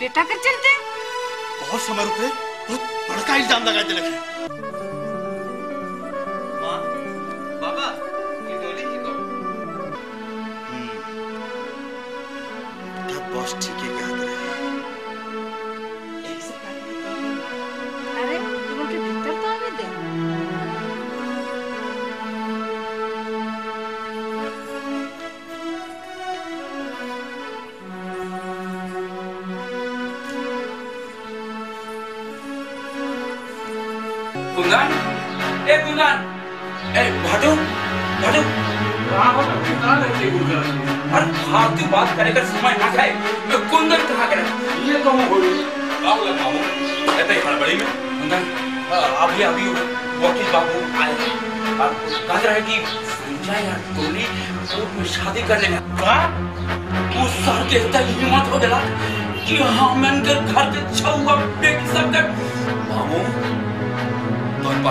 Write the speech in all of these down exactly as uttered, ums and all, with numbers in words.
बेटा कर चलते बहुत समय रुपए बहुत बड़का इल्जाम लगाते लगे। माँ, बाबा, ये डोली ही को। हम्म, तब बॉस ठीक ही कह रहा है। अरे तुम के भीतर तो आवे दे। गुंगन, ए गुंगन, ए भाटू, भाटू, कहाँ हो ना? कहाँ रहते गुंगन? हर भारतीय बात करेगा समय ना जाए, मैं गुंगन कहाँ करें? ये तो हम बोले, आप लोग कहाँ हो? ऐसा ही हड़बड़ी में, गुंगन, आप ही अभी हो, वकील बाबू आए, आप कह रहे हैं कि संजय यार तूने कोर्ट में शादी कर लेना, कहाँ? उस साल के इतना हिम्मत हो दिला कि हाँ मैंने घर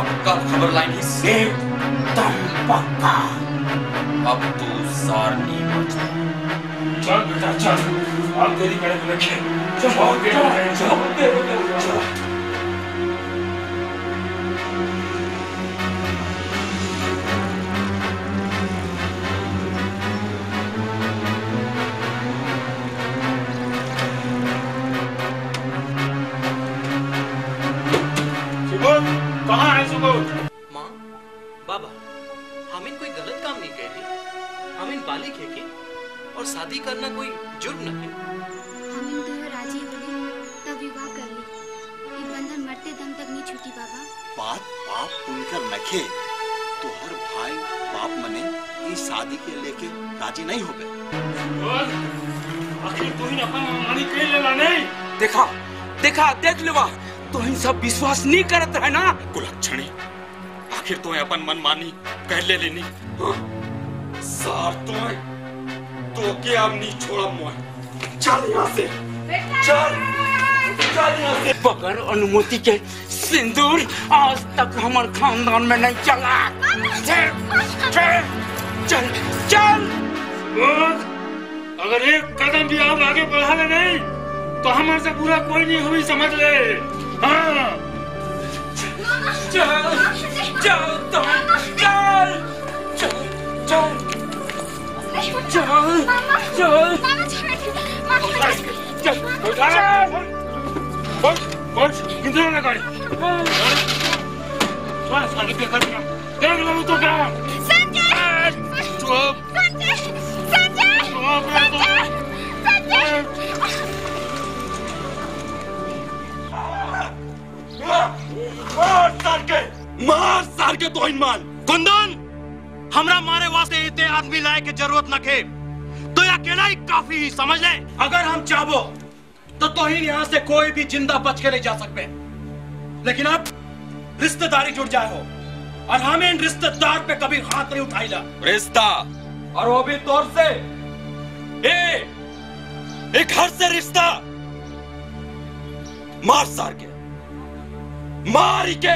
पक्का खबर लाइन ही सेव तम पक्का। अब तू सार नहीं बचा। चल बेटा चल, आप तेरी मेरे को रखे। चल बहुत बेटा चल चल। कहाँ है सुबोध? माँ, बाबा, हम इन कोई गलत काम नहीं कर रहे। हम इन बालिक है के और शादी करना कोई जुर्म न है। हम इन दोनों राजी होले तब विवाह कर ले। ये बंधन मरते दम तक नहीं छूटी बाबा। बात बाप उनकर नखे तो हर भाई बाप मने इस शादी के लेके राजी नहीं हो गए। आखिर तू ही अपना मानी के लेला नहीं। देखा, देखा, देख लेवा। तो इन सब विश्वास नहीं करत है ना कुलक्षणी। आखिर तो अपन मन मानी कह ले लेनी सार तो है तो के अब नहीं छोड़ा मोह। चल यहाँ से चल चल यहाँ से। बगैर अनुमति के सिंदूर आज तक हमारे खानदान में नहीं चला। चल चल चल चल। अगर एक कदम भी आप आगे बढ़ा ले नहीं तो हमारे से पूरा कोई नहीं हुई समझ ले। हाँ, चल, चल तो, चल, चल, चल, चल, चल, चल, बोल, बोल, किधर है गाड़ी? वहाँ साड़ी पे करना, देख लो तो क्या? संजय, संजय, संजय, संजय, संजय। मार सार के, मार सार के तो इनमान। कुंदन, हमरा मारे वास्ते इतने आदमी लाए के जरूरत न के, तो ये अकेला ही काफी ही समझ ले। अगर हम चाहो, तो तोहिन यहाँ से कोई भी जिंदा बच के नहीं जा सकते। लेकिन अब रिश्तेदारी जुड़ जाए हो, और हमें इन रिश्तेदार पे कभी हाथ नहीं उठाई ला। रिश्ता, और वो भी तोर से, ए, एक हर से रिश्ता, मार सार के। मारी के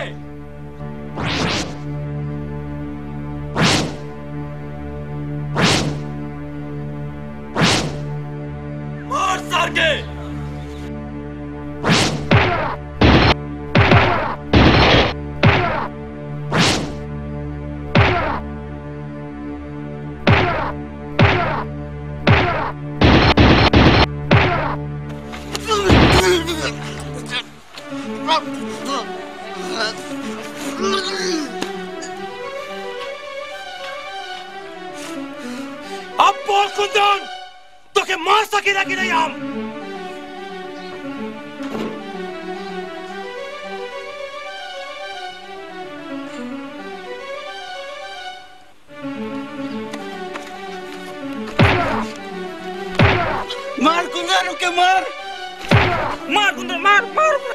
मार सार के मार कुंदन के मार मार कुंदन मार मार